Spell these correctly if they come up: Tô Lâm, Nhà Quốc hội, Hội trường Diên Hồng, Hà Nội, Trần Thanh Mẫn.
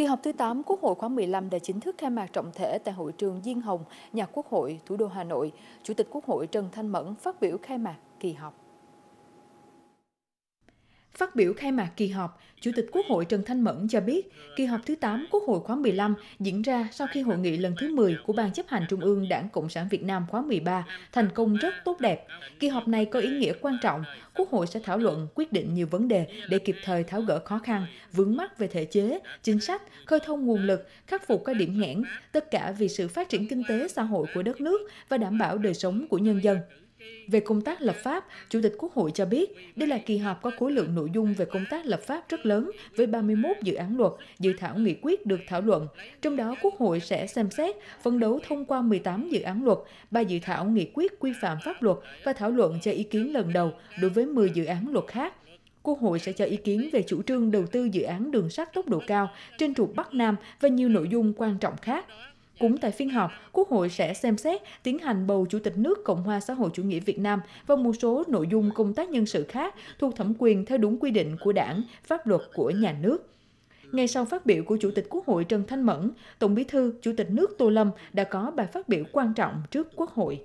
Kỳ họp thứ 8 Quốc hội khóa 15 đã chính thức khai mạc trọng thể tại Hội trường Diên Hồng, Nhà Quốc hội, thủ đô Hà Nội. Chủ tịch Quốc hội Trần Thanh Mẫn phát biểu khai mạc kỳ họp. Phát biểu khai mạc kỳ họp, Chủ tịch Quốc hội Trần Thanh Mẫn cho biết, kỳ họp thứ 8 Quốc hội khóa 15 diễn ra sau khi hội nghị lần thứ 10 của Ban chấp hành Trung ương Đảng Cộng sản Việt Nam khóa 13 thành công rất tốt đẹp. Kỳ họp này có ý nghĩa quan trọng, Quốc hội sẽ thảo luận, quyết định nhiều vấn đề để kịp thời tháo gỡ khó khăn, vướng mắc về thể chế, chính sách, khơi thông nguồn lực, khắc phục các điểm nghẽn, tất cả vì sự phát triển kinh tế xã hội của đất nước và đảm bảo đời sống của nhân dân. Về công tác lập pháp, Chủ tịch Quốc hội cho biết đây là kỳ họp có khối lượng nội dung về công tác lập pháp rất lớn với 31 dự án luật, dự thảo nghị quyết được thảo luận. Trong đó, Quốc hội sẽ xem xét, phấn đấu thông qua 18 dự án luật, 3 dự thảo nghị quyết quy phạm pháp luật và thảo luận cho ý kiến lần đầu đối với 10 dự án luật khác. Quốc hội sẽ cho ý kiến về chủ trương đầu tư dự án đường sắt tốc độ cao trên trục Bắc Nam và nhiều nội dung quan trọng khác. Cũng tại phiên họp, Quốc hội sẽ xem xét tiến hành bầu Chủ tịch nước Cộng hòa xã hội chủ nghĩa Việt Nam và một số nội dung công tác nhân sự khác thuộc thẩm quyền theo đúng quy định của Đảng, pháp luật của nhà nước. Ngay sau phát biểu của Chủ tịch Quốc hội Trần Thanh Mẫn, Tổng Bí thư, Chủ tịch nước Tô Lâm đã có bài phát biểu quan trọng trước Quốc hội.